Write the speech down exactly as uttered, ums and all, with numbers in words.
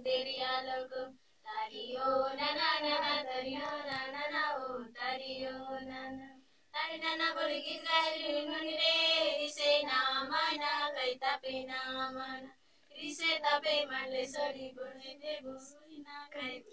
Tariyo na na na tariyo na na na o tariyo na na tari na na borigin kailin manre ise na mana kaita pe na mana ise tape manle sori borigin borigin na kaita.